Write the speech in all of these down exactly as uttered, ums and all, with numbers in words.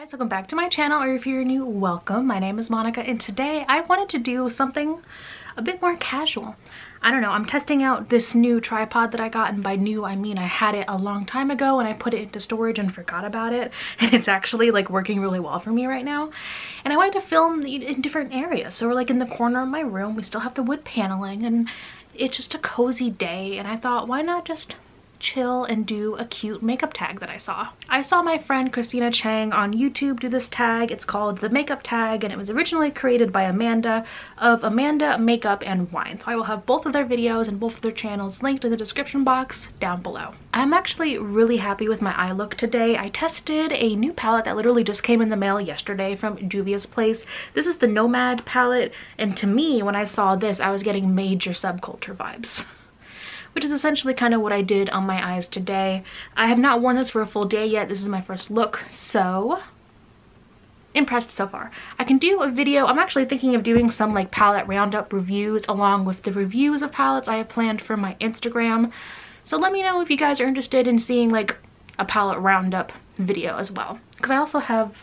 Guys, welcome back to my channel, or if you're new, welcome. My name is Monica and today I wanted to do something a bit more casual. I don't know, I'm testing out this new tripod that I got, and by new I mean I had it a long time ago and I put it into storage and forgot about it, and it's actually like working really well for me right now. And I wanted to film in different areas, so we're like in the corner of my room, we still have the wood paneling, and it's just a cozy day, and I thought, why not just chill and do a cute makeup tag that I saw. I saw my friend Christina Chang on YouTube do this tag. It's called the makeup tag, and it was originally created by Amanda of Amanda Makeup and Wine. So I will have both of their videos and both of their channels linked in the description box down below. I'm actually really happy with my eye look today. I tested a new palette that literally just came in the mail yesterday from Juvia's Place. This is the Nomad palette, and to me, when I saw this, I was getting major subculture vibes, which is essentially kind of what I did on my eyes today. I have not worn this for a full day yet. This is my first look, so impressed so far. I can do a video. I'm actually thinking of doing some like palette roundup reviews along with the reviews of palettes I have planned for my Instagram. So let me know if you guys are interested in seeing like a palette roundup video as well, because I also have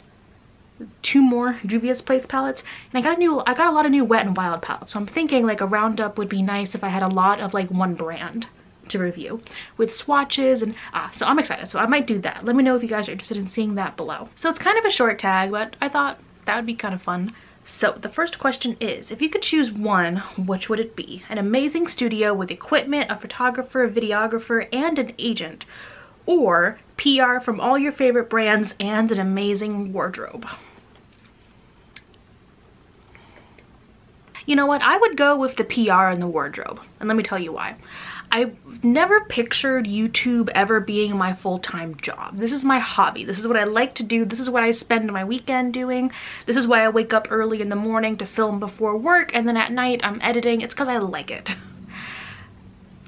two more Juvia's Place palettes, and I got a new I got a lot of new Wet and Wild palettes, so I'm thinking like a roundup would be nice if I had a lot of like one brand to review with swatches and ah so I'm excited, so I might do that. Let me know if you guys are interested in seeing that below. So it's kind of a short tag, but I thought that would be kind of fun. So the first question is, if you could choose one, which would it be? An amazing studio with equipment, a photographer, a videographer, and an agent, or P R from all your favorite brands and an amazing wardrobe? You know what, I would go with the P R and the wardrobe, and let me tell you why. I've never pictured YouTube ever being my full-time job. This is my hobby. This is what I like to do. This is what I spend my weekend doing. This is why I wake up early in the morning to film before work, and then at night I'm editing. It's because I like it.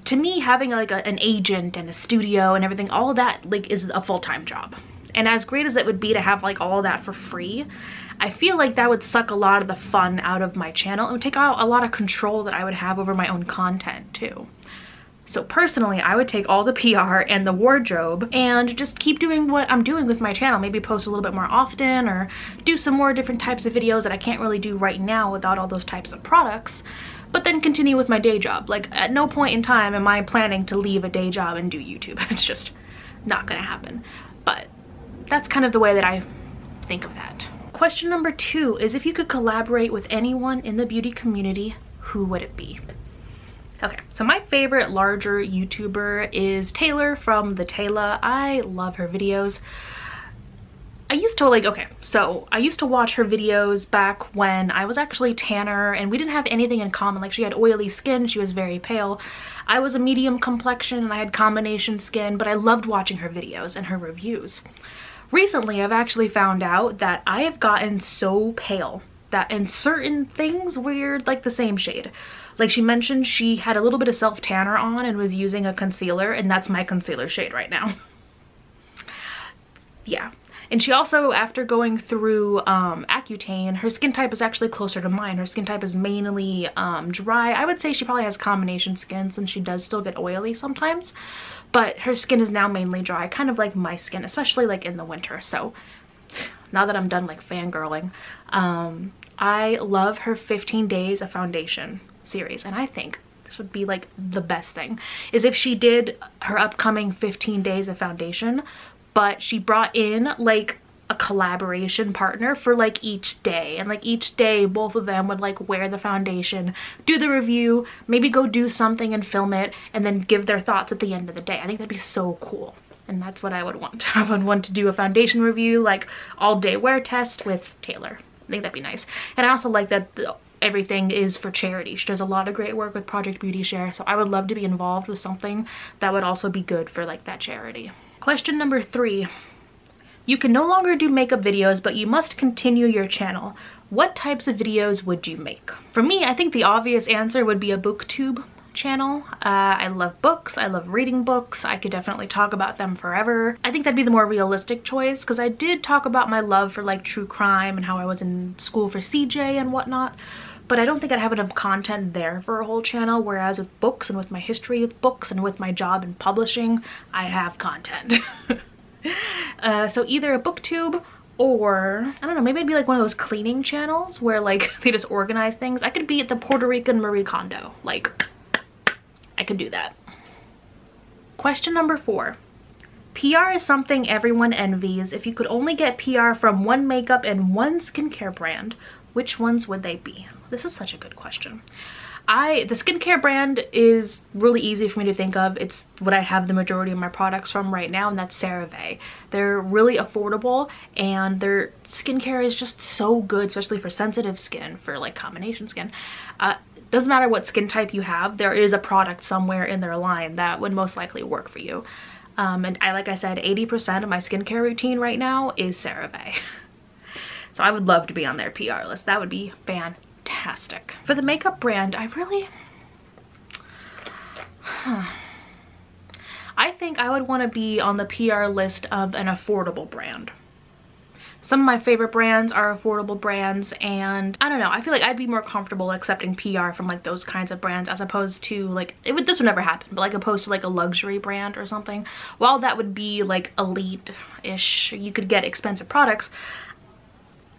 To me, having like a, an agent and a studio and everything, all that like is a full-time job. And as great as it would be to have like all that for free, I feel like that would suck a lot of the fun out of my channel. It would take out a lot of control that I would have over my own content too. So personally, I would take all the P R and the wardrobe and just keep doing what I'm doing with my channel. Maybe post a little bit more often, or do some more different types of videos that I can't really do right now without all those types of products, but then continue with my day job. Like at no point in time am I planning to leave a day job and do YouTube. It's just not gonna happen. But that's kind of the way that I think of that. Question number two is, if you could collaborate with anyone in the beauty community, who would it be? Okay, so my favorite larger YouTuber is TheTayla from TheTayla. I love her videos. I used to like, okay, so I used to watch her videos back when I was actually tanner and we didn't have anything in common. Like she had oily skin, she was very pale. I was a medium complexion and I had combination skin, but I loved watching her videos and her reviews. Recently, I've actually found out that I have gotten so pale that in certain things we're like the same shade. Like she mentioned she had a little bit of self-tanner on and was using a concealer, and that's my concealer shade right now. Yeah. And she also, after going through um, Accutane, her skin type is actually closer to mine. Her skin type is mainly um, dry. I would say she probably has combination skin since she does still get oily sometimes, but her skin is now mainly dry, kind of like my skin, especially like in the winter. So now that I'm done like fangirling, um, I love her fifteen days of foundation series, and I think this would be like the best thing is if she did her upcoming fifteen days of foundation, but she brought in like a collaboration partner for like each day, and like each day both of them would like wear the foundation, do the review, maybe go do something and film it, and then give their thoughts at the end of the day. I think that'd be so cool, and that's what I would want. I would want to do a foundation review, like all day wear test with TheTayla. I think that'd be nice. And I also like that the everything is for charity. She does a lot of great work with Project Beauty Share, so I would love to be involved with something that would also be good for like that charity. Question number three. You can no longer do makeup videos, but you must continue your channel. What types of videos would you make? For me, I think the obvious answer would be a BookTube channel. Uh, I love books. I love reading books. I could definitely talk about them forever. I think that'd be the more realistic choice, because I did talk about my love for like true crime and how I was in school for C J and whatnot, but I don't think I'd have enough content there for a whole channel, whereas with books and with my history with books and with my job in publishing, I have content. uh, so either a BookTube Or, I don't know, maybe I'd be like one of those cleaning channels where like they just organize things. I could be at the Puerto Rican Marie Kondo. Like, I could do that. Question number four. P R is something everyone envies. If you could only get P R from one makeup and one skincare brand, which ones would they be? This is such a good question. I the skincare brand is really easy for me to think of. It's what I have the majority of my products from right now, and that's CeraVe. They're really affordable, and their skincare is just so good, especially for sensitive skin, for like combination skin. Uh, doesn't matter what skin type you have, there is a product somewhere in their line that would most likely work for you. Um, and I, like I said, eighty percent of my skincare routine right now is CeraVe. So I would love to be on their P R list. That would be fantastic. Fantastic. For the makeup brand, I really, huh. I think I would want to be on the P R list of an affordable brand. Some of my favorite brands are affordable brands, and I don't know, I feel like I'd be more comfortable accepting P R from like those kinds of brands as opposed to like, it would, this would never happen, but like opposed to like a luxury brand or something. While that would be like elite-ish, you could get expensive products,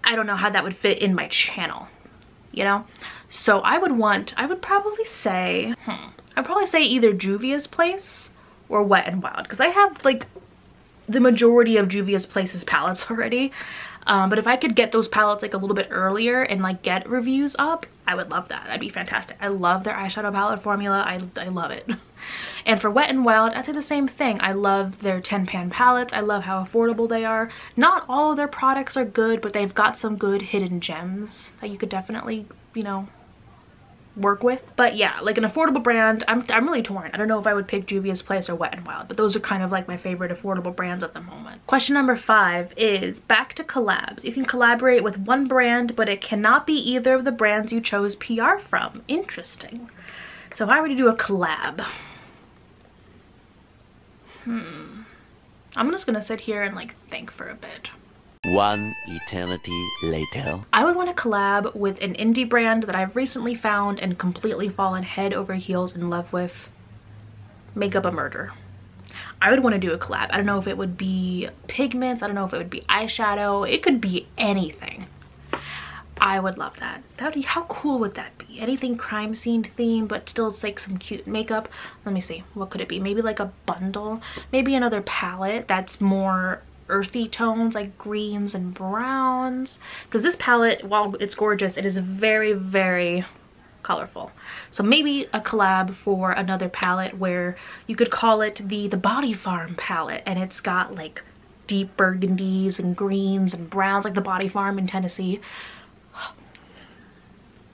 I don't know how that would fit in my channel. You know, so I would want, I would probably say, hmm, I'd probably say either Juvia's Place or Wet and Wild, because I have like the majority of Juvia's Place's palettes already. Um, but if I could get those palettes like a little bit earlier and like get reviews up, I would love that. That'd be fantastic. I love their eyeshadow palette formula. I, I love it. And for Wet and Wild, I'd say the same thing. I love their ten pan palettes. I love how affordable they are. Not all of their products are good, but they've got some good hidden gems that you could definitely, you know, work with. But yeah, like an affordable brand, I'm, I'm really torn. I don't know if I would pick Juvia's Place or Wet n Wild, but those are kind of like my favorite affordable brands at the moment. Question number five is back to collabs. You can collaborate with one brand, but it cannot be either of the brands you chose P R from. Interesting. So if I were to do a collab, hmm, I'm just gonna sit here and like think for a bit. One eternity later. I would want to collab with an indie brand that I've recently found and completely fallen head over heels in love with, Make Up a Murder. I would want to do a collab. I don't know if it would be pigments, I don't know if it would be eyeshadow, it could be anything. I would love that. That'd be, how cool would that be? Anything crime scene theme, but still it's like some cute makeup. Let me see, what could it be? Maybe like a bundle, maybe another palette that's more earthy tones like greens and browns, because this palette, while it's gorgeous, it is very very colorful. So maybe a collab for another palette where you could call it the the Body Farm palette, and it's got like deep burgundies and greens and browns like the Body Farm in Tennessee.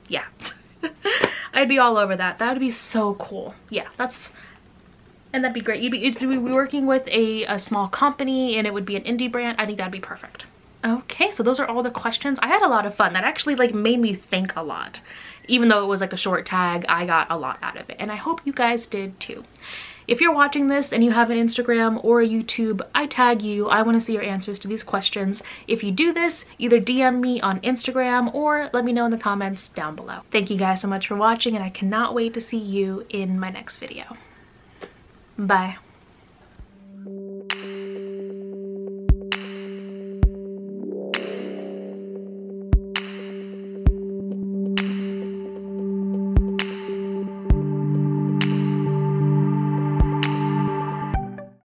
Yeah. I'd be all over that. That would be so cool. Yeah, that's, and that'd be great. You'd be, you'd be working with a, a small company, and it would be an indie brand. I think that'd be perfect. Okay, so those are all the questions. I had a lot of fun. That actually like made me think a lot. Even though it was like a short tag, I got a lot out of it. And I hope you guys did too. If you're watching this and you have an Instagram or a YouTube, I tag you. I want to see your answers to these questions. If you do this, either D M me on Instagram or let me know in the comments down below. Thank you guys so much for watching, and I cannot wait to see you in my next video. Bye.